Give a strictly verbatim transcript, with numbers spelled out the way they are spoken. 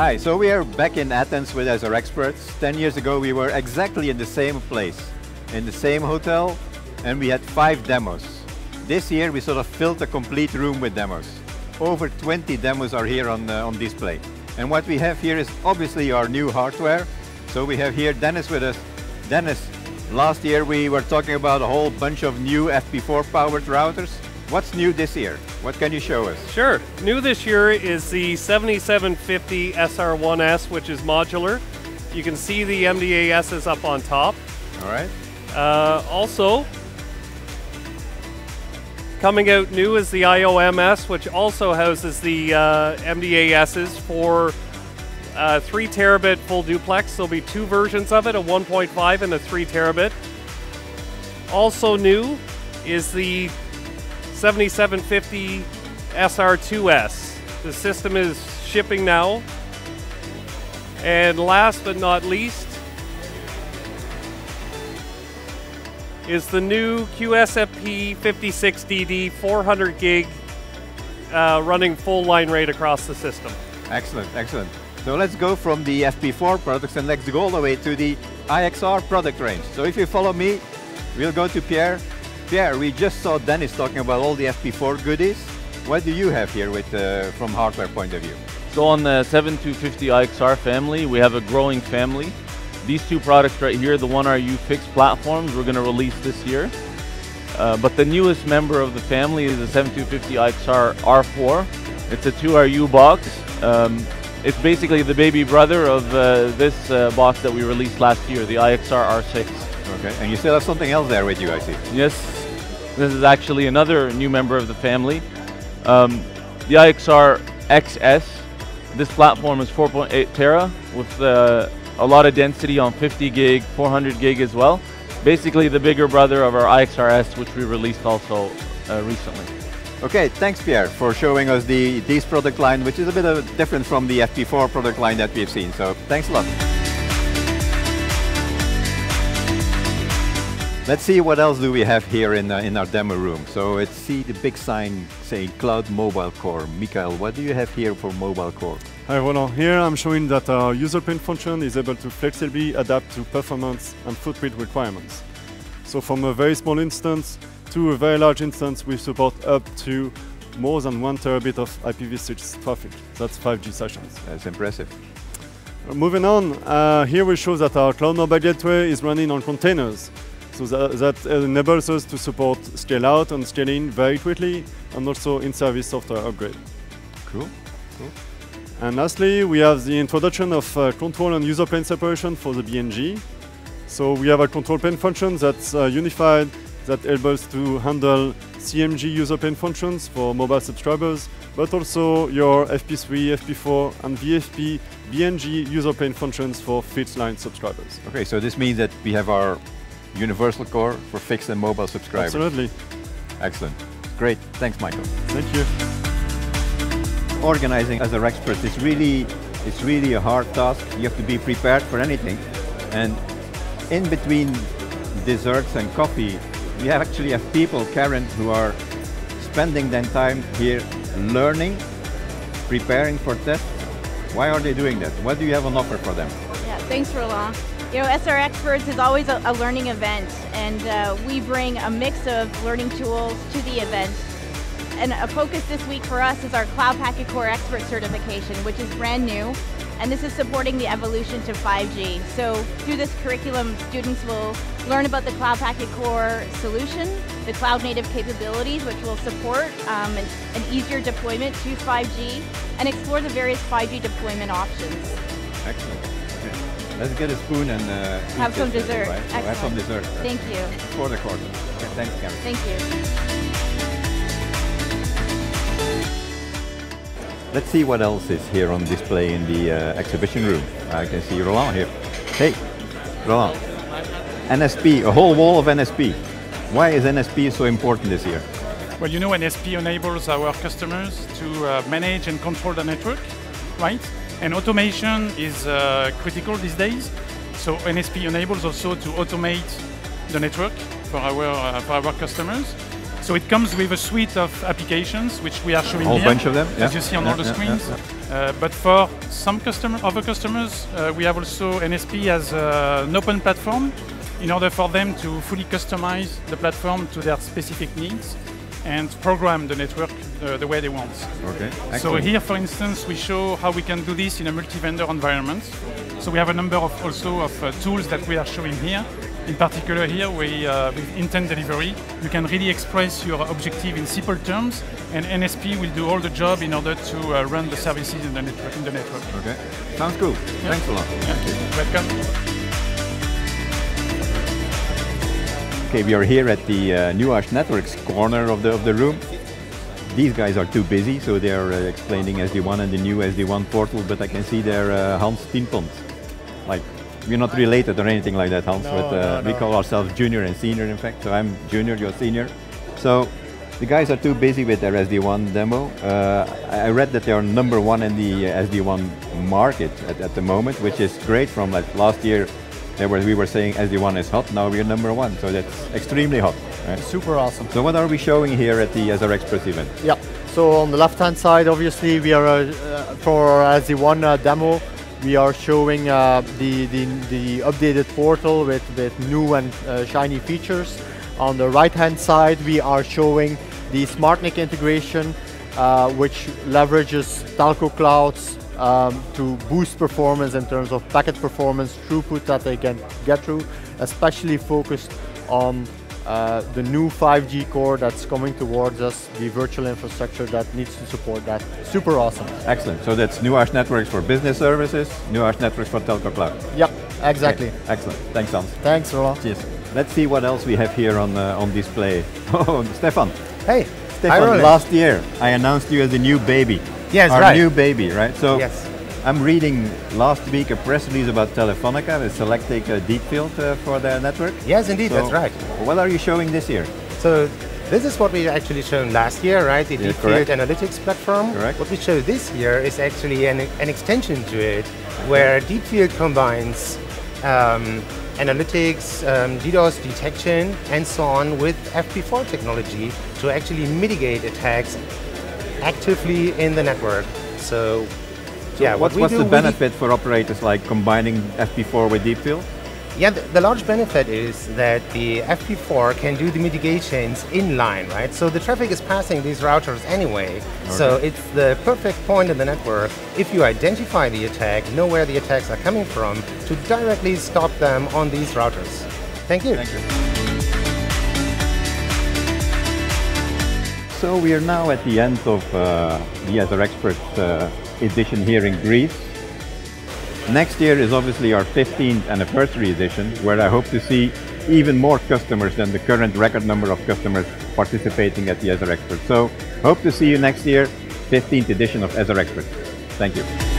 Hi, so we are back in Athens with SReXperts. Ten years ago, we were exactly in the same place, in the same hotel, and we had five demos. This year, we sort of filled a complete room with demos. Over twenty demos are here on, uh, on display. And what we have here is obviously our new hardware. So we have here Dennis with us. Dennis, last year we were talking about a whole bunch of new F P four powered routers. What's new this year? What can you show us? Sure. New this year is the seventy-seven fifty S R one S, which is modular. You can see the M D A S is up on top. All right. Uh, also, coming out new is the I O M S, which also houses the uh, M D A Ss for uh, three terabit full duplex. There'll be two versions of it, a one point five and a three terabit. Also new is the seventy-seven fifty S R two S. The system is shipping now. And last but not least is the new Q S F P fifty-six D D four hundred gig uh, running full line rate across the system. Excellent, excellent. So let's go from the F P four products and let's go all the way to the I X R product range. So if you follow me, we'll go to Pierre. Pierre, we just saw Dennis talking about all the F P four goodies. What do you have here with, uh, from hardware point of view? So on the seventy-two fifty i X R family, we have a growing family. These two products right here, the one R U fixed platforms, we're going to release this year. Uh, but the newest member of the family is the seventy-two fifty i X R R four. It's a two R U box. Um, it's basically the baby brother of uh, this uh, box that we released last year, the I X R R six. Okay, and you still have something else there with you, I see. Yes, this is actually another new member of the family. Um, the I X R X S, this platform is four point eight tera with uh, a lot of density on fifty gig, four hundred gig as well. Basically the bigger brother of our I X R S, which we released also uh, recently. Okay, thanks Pierre for showing us the this product line, which is a bit of different from the F P four product line that we've seen, so thanks a lot. Let's see what else do we have here in, uh, in our demo room. So let's see the big sign saying Cloud Mobile Core. Michael, what do you have here for Mobile Core? Hi Roland, here I'm showing that our user plane function is able to flexibly adapt to performance and footprint requirements. So from a very small instance to a very large instance, we support up to more than one terabit of I P v six traffic. That's five G sessions. That's impressive. Moving on, uh, here we show that our Cloud Mobile Gateway is running on containers. So that, that enables us to support scale out and scale in very quickly, and also in-service software upgrade. Cool, cool. And lastly, we have the introduction of uh, control and user plane separation for the B N G. So we have a control plane function that's uh, unified, that enables to handle C M G user plane functions for mobile subscribers, but also your F P three, F P four, and V F P, B N G user plane functions for fixed line subscribers. Okay, so this means that we have our universal core for fixed and mobile subscribers. Absolutely. Excellent. Great. Thanks, Michael. Thank you. Organizing as a SReXpert is really, it's really a hard task. You have to be prepared for anything. And in between desserts and coffee, we have actually have people, Karen, who are spending their time here learning, preparing for tests. Why are they doing that? What do you have on offer for them? Yeah, thanks, Roland. You know, SReXperts is always a, a learning event, and uh, we bring a mix of learning tools to the event. And a focus this week for us is our Cloud Packet Core Expert Certification, which is brand new, and this is supporting the evolution to five G. So through this curriculum, students will learn about the Cloud Packet Core solution, the cloud-native capabilities, which will support um, an, an easier deployment to five G, and explore the various five G deployment options. Excellent. Let's get a spoon and uh, have some dessert. Right? So have some dessert. Thank you. For the quarter. Okay, thanks, Kevin. Thank you. Let's see what else is here on display in the uh, exhibition room. I can see Roland here. Hey, Roland. N S P, a whole wall of N S P. Why is N S P so important this year? Well, you know, N S P enables our customers to uh, manage and control the network, right? And automation is uh, critical these days. So N S P enables also to automate the network for our, uh, for our customers. So it comes with a suite of applications, which we are showing here. A whole bunch of them, yeah. As you see on yeah, all the yeah, screens. Yeah, yeah. Uh, but for some customer, other customers, uh, we have also N S P as uh, an open platform in order for them to fully customize the platform to their specific needs and program the network uh, the way they want. Okay. Excellent. So here, for instance, we show how we can do this in a multi-vendor environment. So we have a number of also of uh, tools that we are showing here. In particular here, we, uh, with intent delivery, you can really express your objective in simple terms, and N S P will do all the job in order to uh, run the services in the, network, in the network. Okay, sounds cool. Yeah. Thanks a lot. Yeah. Welcome. Okay, we are here at the uh, Nuage Networks corner of the, of the room. These guys are too busy, so they are uh, explaining S D one and the new S D one portal, but I can see they're uh, Hans Tintons. Like, we're not related or anything like that, Hans, no, but uh, no, no. we call ourselves junior and senior, in fact. So I'm junior, you're senior. So the guys are too busy with their S D one demo. Uh, I read that they are number one in the S D one market at, at the moment, which is great. From like last year, there were, we were saying S D one is hot, now we're number one. So that's extremely hot. Right? Super awesome. So what are we showing here at the SReXperts event? Yeah, so on the left-hand side, obviously, we are uh, uh, for our S D one uh, demo, we are showing uh, the, the, the updated portal with, with new and uh, shiny features. On the right-hand side, we are showing the SmartNIC integration, uh, which leverages telco clouds um, to boost performance in terms of packet performance throughput that they can get through, especially focused on uh, the new five G core that's coming towards us, the virtual infrastructure that needs to support that. Super awesome. Excellent. So that's Nuage Networks for business services, Nuage Networks for telco cloud. Yep, exactly. Okay. Excellent. Thanks, Hans. Thanks, Roland. Cheers. Let's see what else we have here on, uh, on display. Oh, Stefan. Hey. Stefan, last year I announced you as the new baby. Yes, Our right. Our new baby, right? So yes. I'm reading last week a press release about Telefonica with Selectic uh, Deepfield uh, for their network. Yes, indeed, so that's right. What are you showing this year? So this is what we actually showed last year, right? The yeah, Deepfield analytics platform. Correct. What we show this year is actually an, an extension to it, okay. where Deepfield combines um, analytics, um, DDoS detection, and so on with F P four technology to actually mitigate attacks actively in the network. So. So yeah, what what's the benefit for operators like combining F P four with Deepfield? Yeah, the, the large benefit is that the F P four can do the mitigations in line, right? So the traffic is passing these routers anyway. Okay. So it's the perfect point in the network, if you identify the attack, know where the attacks are coming from, to directly stop them on these routers. Thank you. Thank you. So we are now at the end of uh, the SReXperts uh, edition here in Greece. Next year is obviously our fifteenth anniversary edition, where I hope to see even more customers than the current record number of customers participating at the SReXperts. So hope to see you next year, fifteenth edition of SReXperts. Thank you.